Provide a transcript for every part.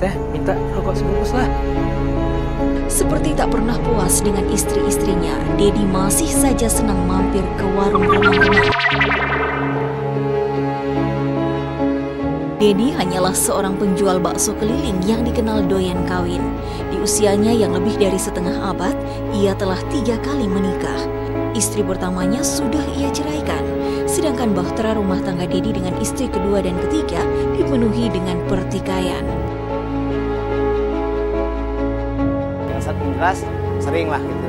teh minta rokok sebungkus lah. Seperti tak pernah puas dengan istri-istrinya, Dedi masih saja senang mampir ke warung rumah-rumah. Dedi hanyalah seorang penjual bakso keliling yang dikenal doyan kawin. Di usianya yang lebih dari setengah abad, ia telah 3 kali menikah. Istri pertamanya sudah ia ceraikan, sedangkan bahtera rumah tangga Dedi dengan istri kedua dan ketiga dipenuhi dengan pertikaian. Jelas sering lah gitu,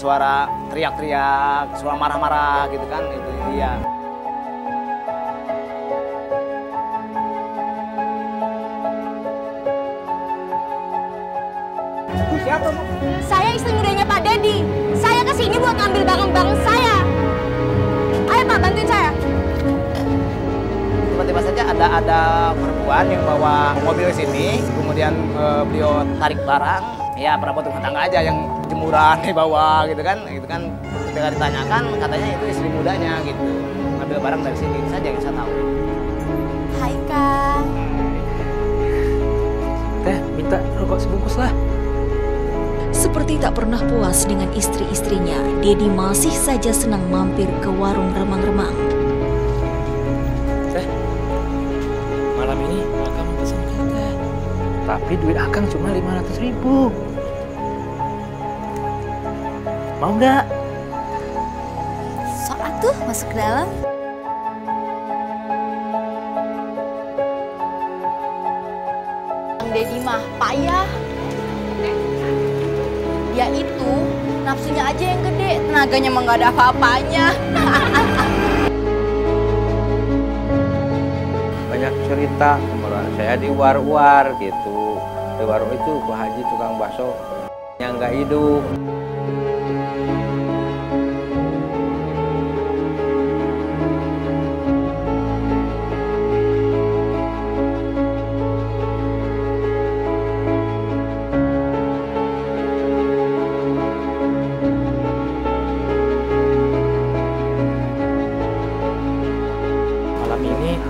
suara teriak-teriak, suara marah-marah gitu kan, itu dia. Siapa? Saya istri mudanya Pak Dedi. Saya kesini buat ngambil barang-barang saya. Ayo Pak, bantuin saya. Tiba-tiba saja ada perempuan yang bawa mobil sini, kemudian beliau tarik barang. Ya, perabot rumah tangga aja yang jemuran di bawah gitu kan. Itu kan ketika ditanyakan katanya itu istri mudanya gitu. Ngambil barang dari sini saja yang saya tahu. Hai Kang. Teh minta rokok sebungkus lah. Seperti tak pernah puas dengan istri-istrinya, Dedi masih saja senang mampir ke warung remang-remang. Teh, malam ini Akang pesan kita. Tapi duit Akang cuma 500.000. Mau nggak? Sok atuh masuk ke dalam. Kang Dedi mah payah. Dia itu nafsunya aja yang gede, tenaganya mah nggak ada apa-apanya. Banyak cerita saya di war-war gitu. Di warung itu Pak Haji tukang bakso yang nggak hidup.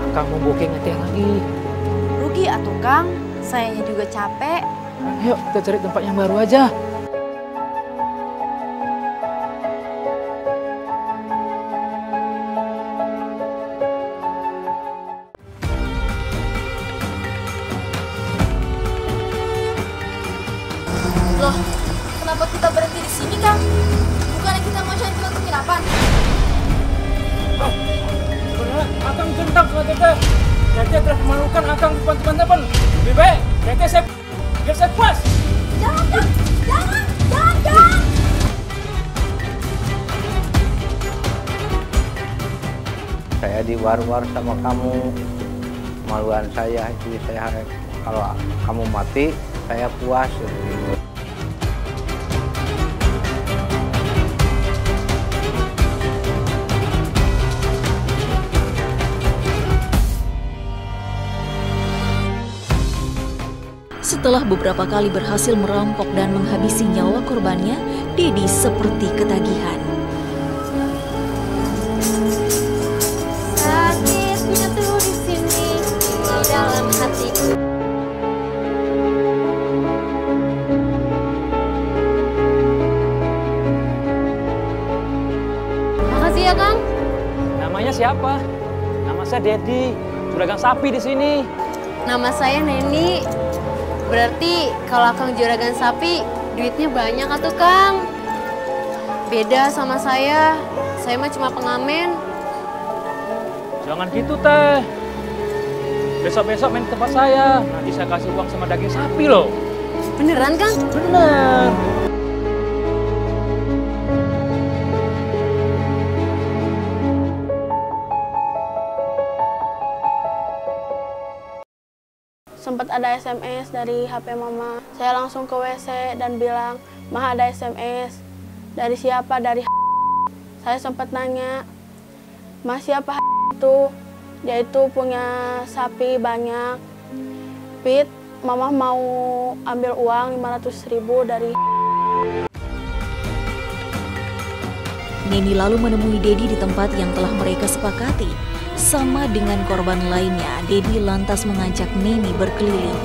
Kamu booking ngeteh lagi. Rugi atuh Kang, sayanya juga capek. Ayo kita cari tempat yang baru aja. Loh, kenapa kita berhenti di sini Kang? Bukannya kita mau cari tempat penginapan? Akang cinta sama Teteh. Teteh terus memalukan Akang di depan teman-teman. Lebih baik Teteh biar saya puas. Jangan, Kang. Jangan. Saya diwar-war sama kamu. Maluan saya itu saya kalau kamu mati saya puas. Setelah beberapa kali berhasil merampok dan menghabisi nyawa korbannya, Dedi seperti ketagihan. Sakit menyatu di sini, tinggal dalam hatiku. Makasih ya Kang. Namanya siapa? Nama saya Dedi, juragan sapi di sini. Nama saya Neni. Berarti kalau Kang juragan sapi, duitnya banyak atuh Kang. Beda sama saya mah cuma pengamen. Jangan gitu Teh. Besok-besok main tempat saya, nanti saya kasih uang sama daging sapi loh. Beneran Kang? Bener. Sempat ada SMS dari HP Mama. Saya langsung ke WC dan bilang, "Mah, ada SMS." Dari siapa? Dari Saya sempat nanya, "Mah, siapa itu?" Dia itu punya sapi banyak. Pit, Mama mau ambil uang 500.000 dari Neni lalu menemui Dedi di tempat yang telah mereka sepakati. Sama dengan korban lainnya, Dedi lantas mengajak Neni berkeliling.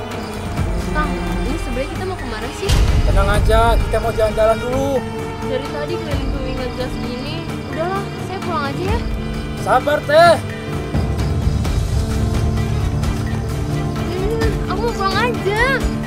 Kang, ini sebenarnya kita mau kemana sih? Tenang aja, kita mau jalan-jalan dulu. Dari tadi keliling-keliling gak jelas gini. Udahlah, saya pulang aja ya. Sabar, Teh. Aku mau pulang aja.